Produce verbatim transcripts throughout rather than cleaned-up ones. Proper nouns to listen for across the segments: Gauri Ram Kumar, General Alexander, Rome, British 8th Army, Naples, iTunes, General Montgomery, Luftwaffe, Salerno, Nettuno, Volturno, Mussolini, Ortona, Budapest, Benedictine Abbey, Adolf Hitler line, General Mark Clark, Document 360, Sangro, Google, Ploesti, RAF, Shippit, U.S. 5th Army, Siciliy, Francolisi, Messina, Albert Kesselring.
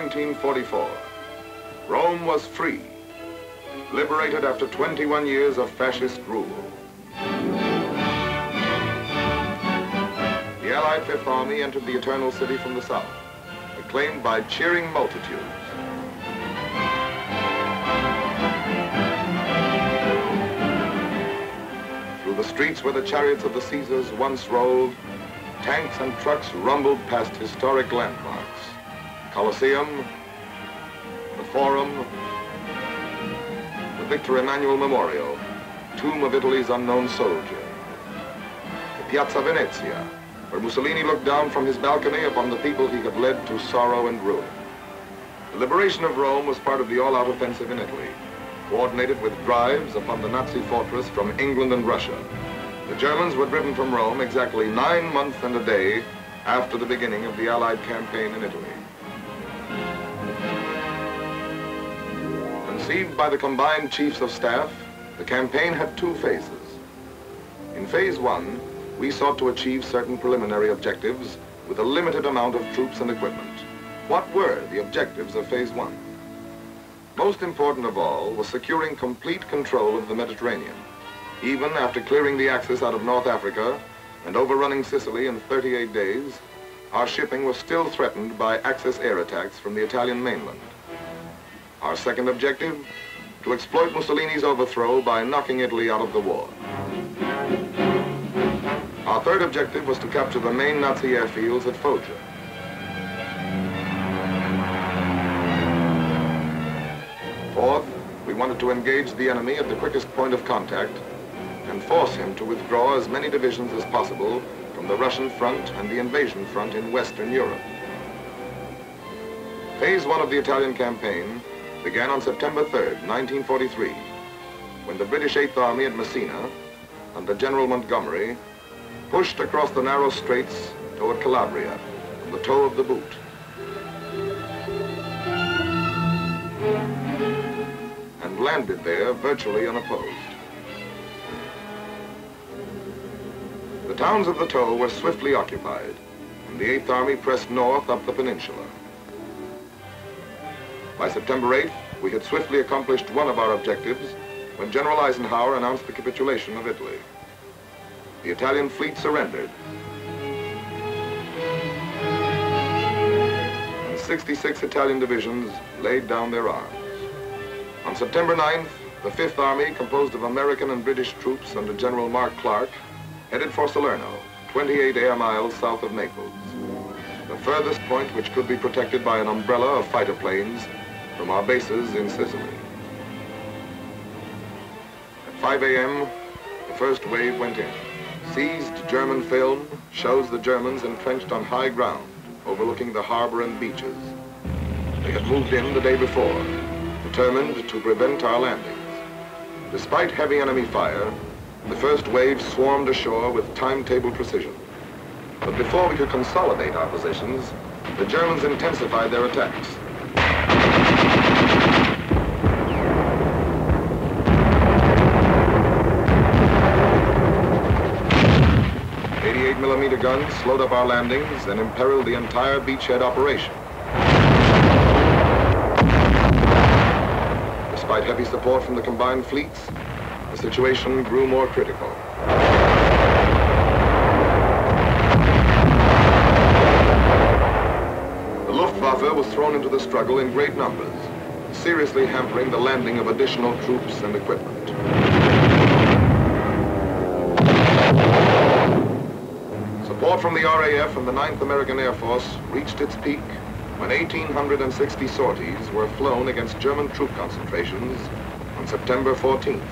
nineteen forty-four, Rome was free, liberated after twenty-one years of fascist rule. The Allied Fifth Army entered the Eternal City from the south, acclaimed by cheering multitudes. Through the streets where the chariots of the Caesars once rolled, tanks and trucks rumbled past historic landmarks. Colosseum, the Forum, the Victor Emmanuel Memorial, tomb of Italy's unknown soldier, the Piazza Venezia, where Mussolini looked down from his balcony upon the people he had led to sorrow and ruin. The liberation of Rome was part of the all-out offensive in Italy, coordinated with drives upon the Nazi fortress from England and Russia. The Germans were driven from Rome exactly nine months and a day after the beginning of the Allied campaign in Italy. Conceived by the combined chiefs of staff, the campaign had two phases. In phase one, we sought to achieve certain preliminary objectives with a limited amount of troops and equipment. What were the objectives of phase one? Most important of all was securing complete control of the Mediterranean, even after clearing the Axis out of North Africa and overrunning Sicily in thirty-eight days, our shipping was still threatened by Axis air attacks from the Italian mainland. Our second objective, to exploit Mussolini's overthrow by knocking Italy out of the war. Our third objective was to capture the main Nazi airfields at Foggia. Fourth, we wanted to engage the enemy at the quickest point of contact and force him to withdraw as many divisions as possible from the Russian front and the invasion front in Western Europe. Phase one of the Italian campaign began on September third, nineteen forty-three, when the British Eighth Army at Messina, under General Montgomery, pushed across the narrow straits toward Calabria from the toe of the boot. And landed there virtually unopposed. The towns of the toe were swiftly occupied, and the Eighth Army pressed north up the peninsula. By September eighth, we had swiftly accomplished one of our objectives when General Eisenhower announced the capitulation of Italy. The Italian fleet surrendered, and sixty-six Italian divisions laid down their arms. On September ninth, the Fifth Army, composed of American and British troops under General Mark Clark, headed for Salerno, twenty-eight air miles south of Naples, the furthest point which could be protected by an umbrella of fighter planes from our bases in Sicily. At five A M, the first wave went in. Seized German film shows the Germans entrenched on high ground, overlooking the harbor and beaches. They had moved in the day before, determined to prevent our landings. Despite heavy enemy fire, the first wave swarmed ashore with timetable precision. But before we could consolidate our positions, the Germans intensified their attacks. eighty-eight millimeter guns slowed up our landings and imperiled the entire beachhead operation. Despite heavy support from the combined fleets, the situation grew more critical. The Luftwaffe was thrown into the struggle in great numbers, seriously hampering the landing of additional troops and equipment. Support from the R A F and the ninth American Air Force reached its peak when one thousand eight hundred sixty sorties were flown against German troop concentrations on September fourteenth.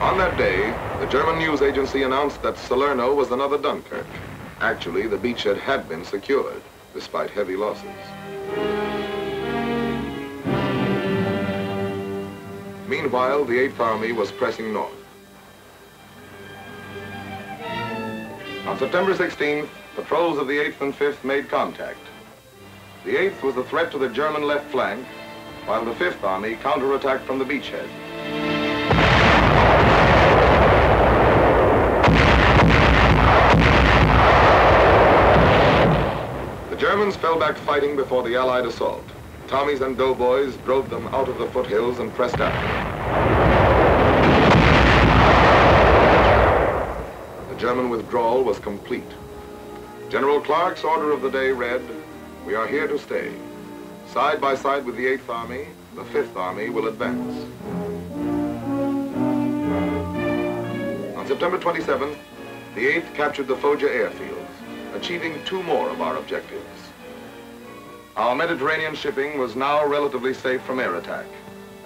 On that day, the German news agency announced that Salerno was another Dunkirk. Actually, the beachhead had been secured, despite heavy losses. Meanwhile, the Eighth Army was pressing north. On September sixteenth, patrols of the Eighth and Fifth made contact. The Eighth was a threat to the German left flank, while the Fifth Army counterattacked from the beachhead. The Germans fell back fighting before the Allied assault, Tommies and doughboys drove them out of the foothills and pressed after them. The German withdrawal was complete. General Clark's order of the day read, "We are here to stay. Side by side with the Eighth Army, the Fifth Army will advance." On September twenty-seventh, the Eighth captured the Foggia airfields, achieving two more of our objectives. Our Mediterranean shipping was now relatively safe from air attack,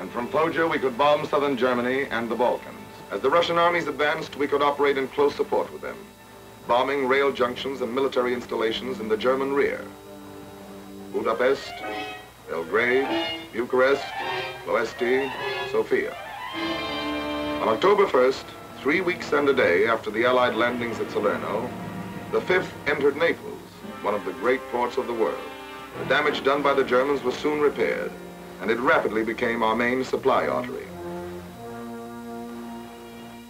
and from Foggia we could bomb southern Germany and the Balkans. As the Russian armies advanced, we could operate in close support with them, bombing rail junctions and military installations in the German rear. Budapest, Belgrade, Bucharest, Ploesti, Sofia. On October first, three weeks and a day after the Allied landings at Salerno, the fifth entered Naples, one of the great ports of the world. The damage done by the Germans was soon repaired, and it rapidly became our main supply artery.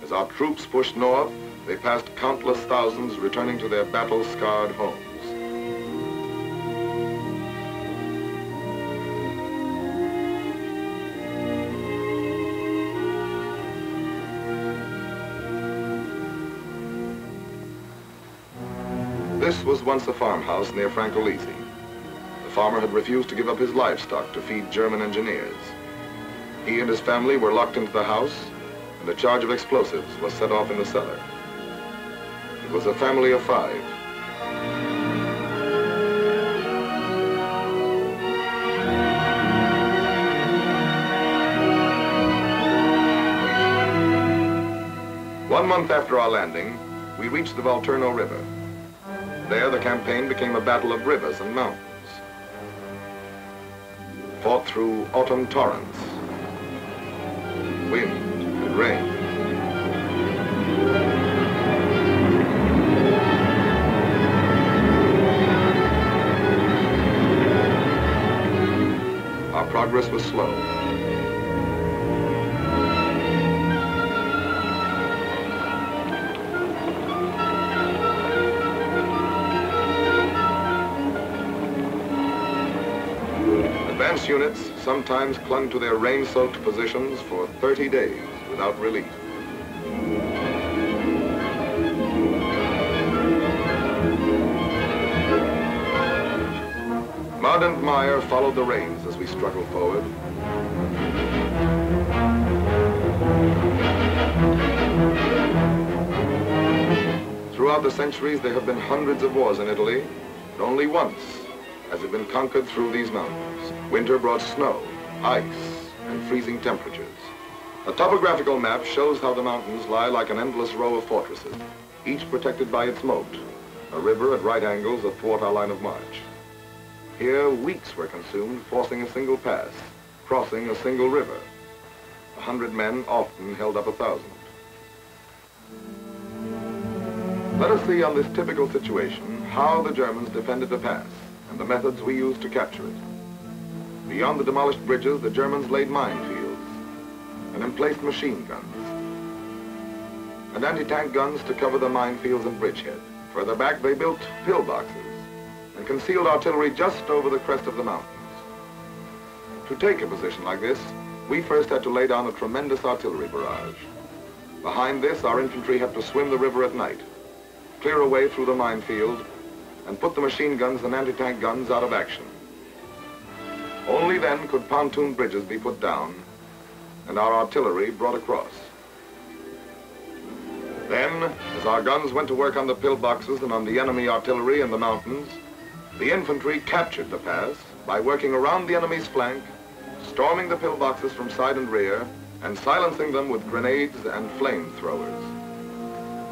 As our troops pushed north, they passed countless thousands returning to their battle-scarred homes. This was once a farmhouse near Francolisi. The farmer had refused to give up his livestock to feed German engineers. He and his family were locked into the house, and a charge of explosives was set off in the cellar. It was a family of five. One month after our landing, we reached the Volturno River. There, the campaign became a battle of rivers and mountains, fought through autumn torrents, wind and rain. Our progress was slow. Advance units sometimes clung to their rain-soaked positions for thirty days without relief. Mud and mire followed the rains as we struggled forward. Throughout the centuries, there have been hundreds of wars in Italy, but only once has it been conquered through these mountains. Winter brought snow, ice, and freezing temperatures. A topographical map shows how the mountains lie like an endless row of fortresses, each protected by its moat, a river at right angles athwart our line of march. Here, weeks were consumed forcing a single pass, crossing a single river. A hundred men often held up a thousand. Let us see on this typical situation how the Germans defended the pass and the methods we used to capture it. Beyond the demolished bridges, the Germans laid minefields and emplaced machine guns and anti-tank guns to cover the minefields and bridgehead. Further back, they built pillboxes and concealed artillery just over the crest of the mountains. To take a position like this, we first had to lay down a tremendous artillery barrage. Behind this, our infantry had to swim the river at night, clear a way through the minefield, and put the machine guns and anti-tank guns out of action. Only then could pontoon bridges be put down and our artillery brought across. Then, as our guns went to work on the pillboxes and on the enemy artillery in the mountains, the infantry captured the pass by working around the enemy's flank, storming the pillboxes from side and rear, and silencing them with grenades and flamethrowers.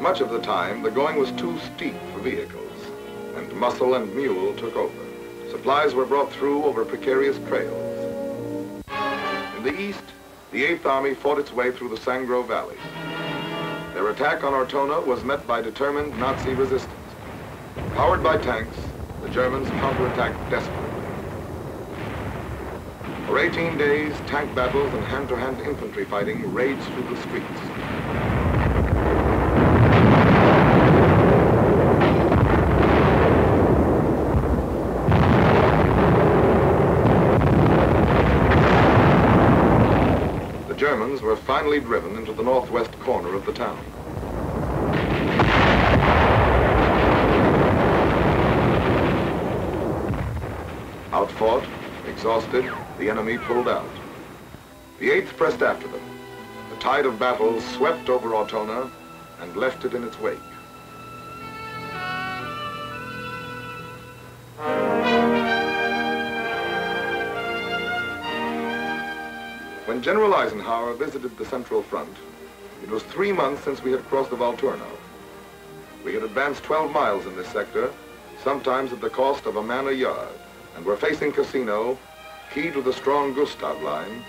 Much of the time, the going was too steep for vehicles, and muscle and mule took over. Supplies were brought through over precarious trails. In the east, the Eighth Army fought its way through the Sangro Valley. Their attack on Ortona was met by determined Nazi resistance. Powered by tanks, the Germans counterattacked desperately. For eighteen days, tank battles and hand-to-hand infantry fighting raged through the streets. finally driven into the northwest corner of the town. Outfought, exhausted, the enemy pulled out. The eighth pressed after them. The tide of battle swept over Ortona and left it in its wake. When General Eisenhower visited the Central Front, it was three months since we had crossed the Volturno. We had advanced twelve miles in this sector, sometimes at the cost of a man a yard, and were facing Cassino, key to the strong Gustav Line,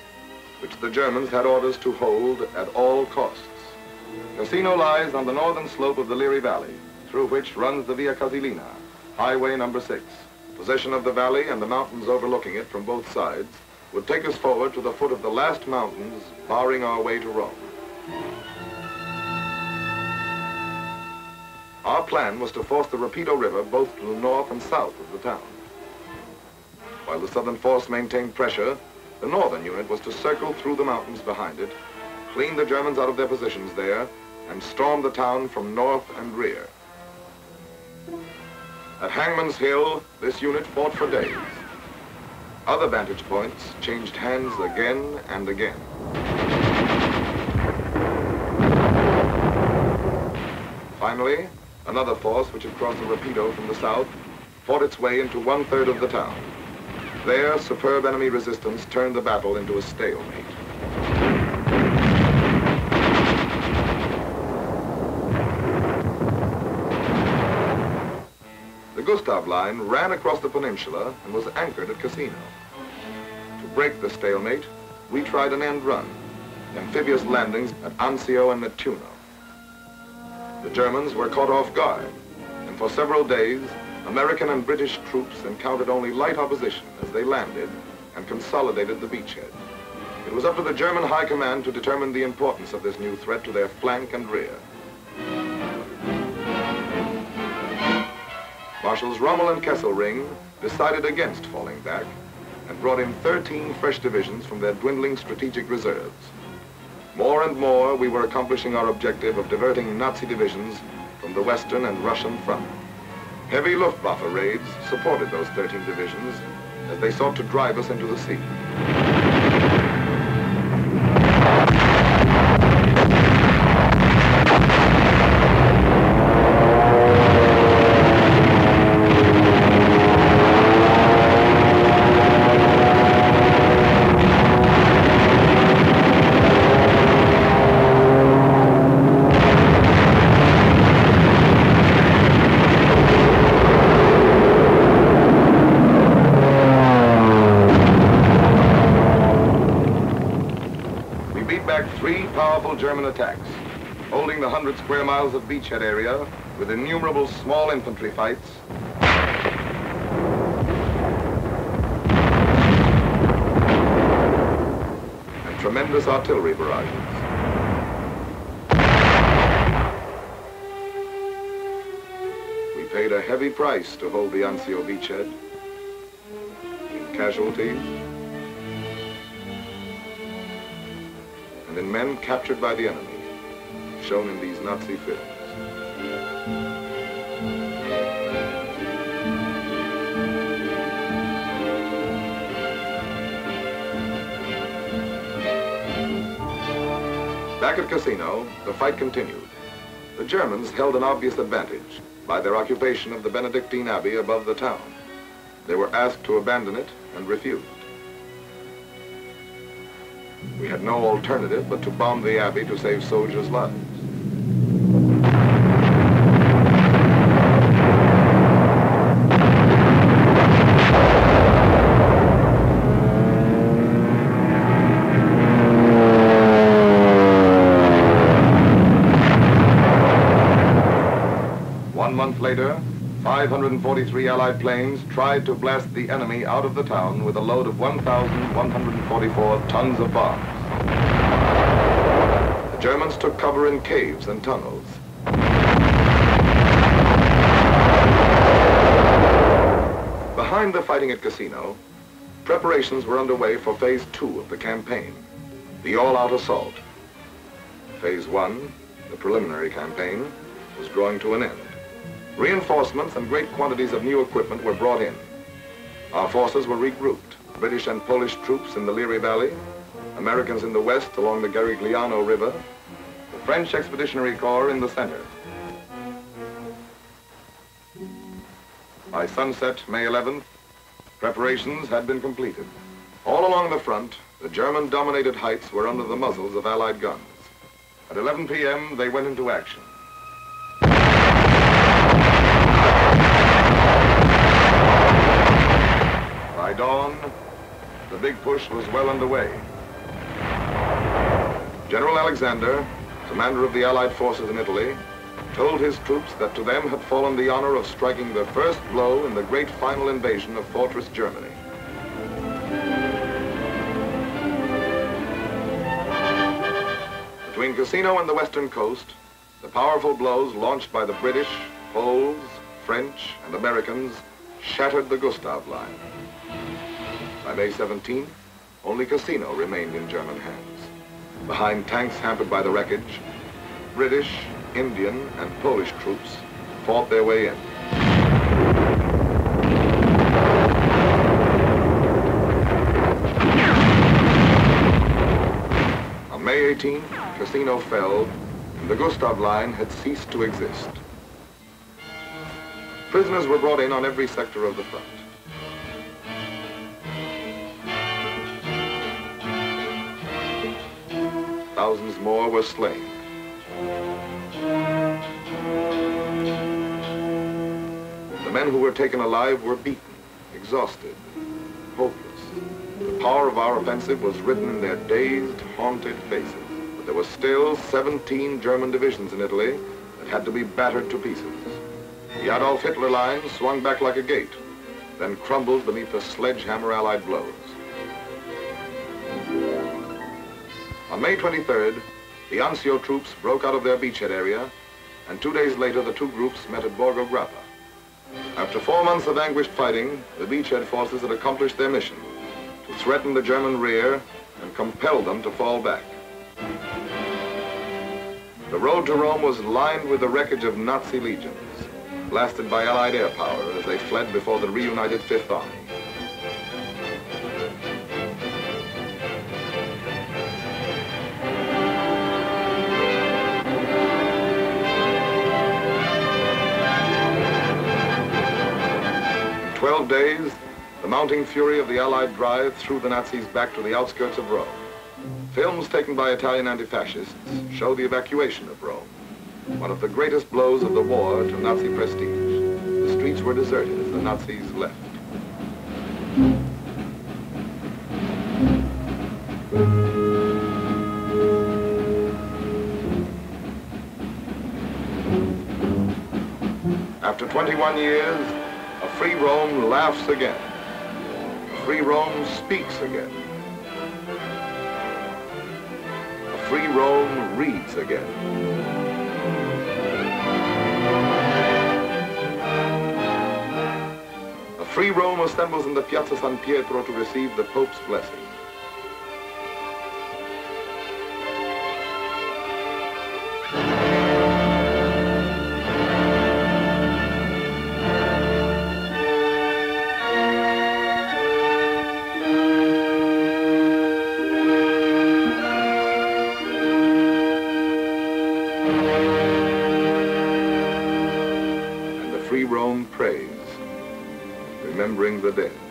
which the Germans had orders to hold at all costs. Cassino lies on the northern slope of the Leary Valley, through which runs the Via Casilina, highway number six. Possession of the valley and the mountains overlooking it from both sides would take us forward to the foot of the last mountains, barring our way to Rome. Our plan was to force the Rapido River both to the north and south of the town. While the southern force maintained pressure, the northern unit was to circle through the mountains behind it, clean the Germans out of their positions there, and storm the town from north and rear. At Hangman's Hill, this unit fought for days. Other vantage points changed hands again and again. Finally, another force which had crossed the Rapido from the south fought its way into one-third of the town. There, superb enemy resistance turned the battle into a stalemate. The Gustav Line ran across the peninsula and was anchored at Cassino. To break the stalemate, we tried an end run, amphibious landings at Anzio and Nettuno. The Germans were caught off guard, and for several days, American and British troops encountered only light opposition as they landed and consolidated the beachhead. It was up to the German High Command to determine the importance of this new threat to their flank and rear. Marshals Rommel and Kesselring decided against falling back and brought in thirteen fresh divisions from their dwindling strategic reserves. More and more, we were accomplishing our objective of diverting Nazi divisions from the Western and Russian front. Heavy Luftwaffe raids supported those thirteen divisions as they sought to drive us into the sea. German attacks, holding the hundred square miles of beachhead area with innumerable small infantry fights, and tremendous artillery barrages. We paid a heavy price to hold the Anzio beachhead in casualties, and in men captured by the enemy, shown in these Nazi films. Back at Cassino, the fight continued. The Germans held an obvious advantage by their occupation of the Benedictine Abbey above the town. They were asked to abandon it and refused. We had no alternative but to bomb the abbey to save soldiers' lives. One month later, five hundred forty-three Allied planes tried to blast the enemy out of the town with a load of one thousand one hundred forty-four tons of bombs. The Germans took cover in caves and tunnels. Behind the fighting at Cassino, preparations were underway for phase two of the campaign, the all-out assault, Phase one, the preliminary campaign, was drawing to an end. Reinforcements and great quantities of new equipment were brought in. Our forces were regrouped. British and Polish troops in the Liri Valley, Americans in the west along the Garigliano River, the French Expeditionary Corps in the center. By sunset, May eleventh, preparations had been completed. All along the front, the German-dominated heights were under the muzzles of Allied guns. At eleven p m, they went into action. By dawn, the big push was well underway. General Alexander, commander of the Allied forces in Italy, told his troops that to them had fallen the honor of striking the first blow in the great final invasion of Fortress Germany. Between Cassino and the western coast, the powerful blows launched by the British, Poles, French, and Americans shattered the Gustav Line. By May seventeenth, only Cassino remained in German hands. Behind tanks hampered by the wreckage, British, Indian, and Polish troops fought their way in. On May eighteenth, Cassino fell, and the Gustav Line had ceased to exist. Prisoners were brought in on every sector of the front. Thousands more were slain. The men who were taken alive were beaten, exhausted, hopeless. The power of our offensive was written in their dazed, haunted faces. But there were still seventeen German divisions in Italy that had to be battered to pieces. The Adolf Hitler line swung back like a gate, then crumbled beneath the sledgehammer Allied blows. On May twenty-third, the Anzio troops broke out of their beachhead area, and two days later the two groups met at Borgo Grappa. After four months of anguished fighting, the beachhead forces had accomplished their mission, to threaten the German rear and compel them to fall back. The road to Rome was lined with the wreckage of Nazi legions, blasted by Allied air power as they fled before the reunited Fifth Army. In twelve days, the mounting fury of the Allied drive threw the Nazis back to the outskirts of Rome. Films taken by Italian anti-fascists show the evacuation of Rome, one of the greatest blows of the war to Nazi prestige. The streets were deserted as the Nazis left. After twenty-one years, a free Rome laughs again. A free Rome speaks again. A free Rome reads again. Free Rome assembles in the Piazza San Pietro to receive the Pope's blessing. And the Free Rome prays, remembering the dead.